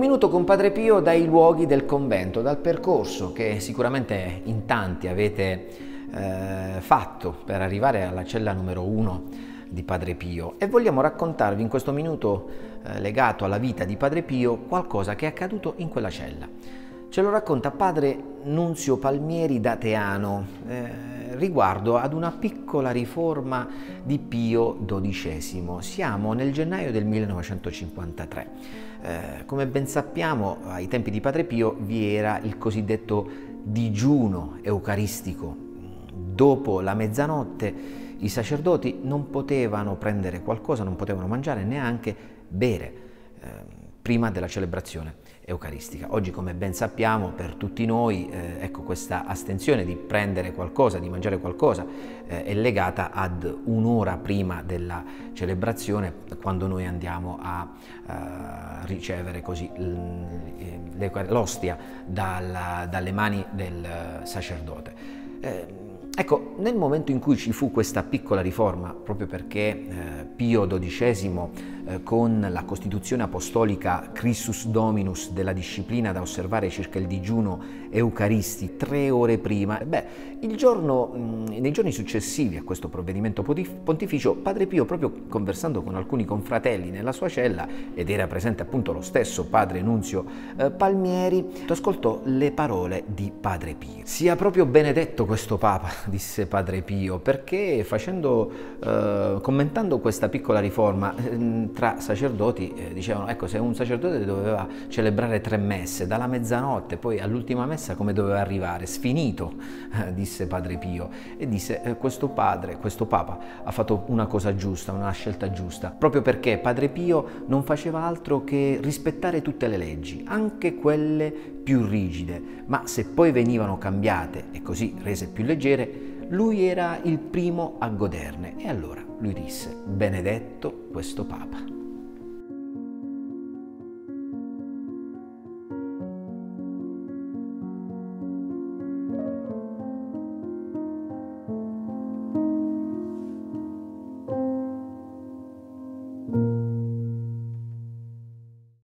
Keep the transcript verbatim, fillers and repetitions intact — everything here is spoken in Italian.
Un minuto con Padre Pio dai luoghi del convento, dal percorso che sicuramente in tanti avete eh, fatto per arrivare alla cella numero uno di Padre Pio, e vogliamo raccontarvi in questo minuto eh, legato alla vita di Padre Pio qualcosa che è accaduto in quella cella. Ce lo racconta Padre Nunzio Palmieri da Teano eh, riguardo ad una piccola riforma di Pio dodicesimo. Siamo nel gennaio del millenovecentocinquantatré. Eh, come ben sappiamo, ai tempi di Padre Pio vi era il cosiddetto digiuno eucaristico. Dopo la mezzanotte i sacerdoti non potevano prendere qualcosa, non potevano mangiare, neanche bere eh, prima della celebrazione eucaristica. Oggi, come ben sappiamo, per tutti noi eh, ecco, questa astensione di prendere qualcosa, di mangiare qualcosa eh, è legata ad un'ora prima della celebrazione, quando noi andiamo a eh, ricevere così l'ostia dalla, dalle mani del sacerdote. Eh, Ecco, nel momento in cui ci fu questa piccola riforma, proprio perché eh, Pio dodicesimo eh, con la Costituzione Apostolica Christus Dominus della disciplina da osservare circa il digiuno eucaristico tre ore prima, beh, il giorno, mh, nei giorni successivi a questo provvedimento pontificio, Padre Pio, proprio conversando con alcuni confratelli nella sua cella, ed era presente appunto lo stesso Padre Nunzio eh, Palmieri, ascoltò le parole di Padre Pio. Sia proprio benedetto questo Papa, disse Padre Pio, perché facendo, eh, commentando questa piccola riforma eh, tra sacerdoti eh, dicevano, ecco, se un sacerdote doveva celebrare tre messe, dalla mezzanotte poi all'ultima messa come doveva arrivare? Sfinito, eh, disse Padre Pio, e disse eh, questo padre, questo Papa ha fatto una cosa giusta, una scelta giusta, proprio perché Padre Pio non faceva altro che rispettare tutte le leggi, anche quelle più rigide, ma se poi venivano cambiate e così rese più leggere, lui era il primo a goderne. E allora lui disse: benedetto questo Papa.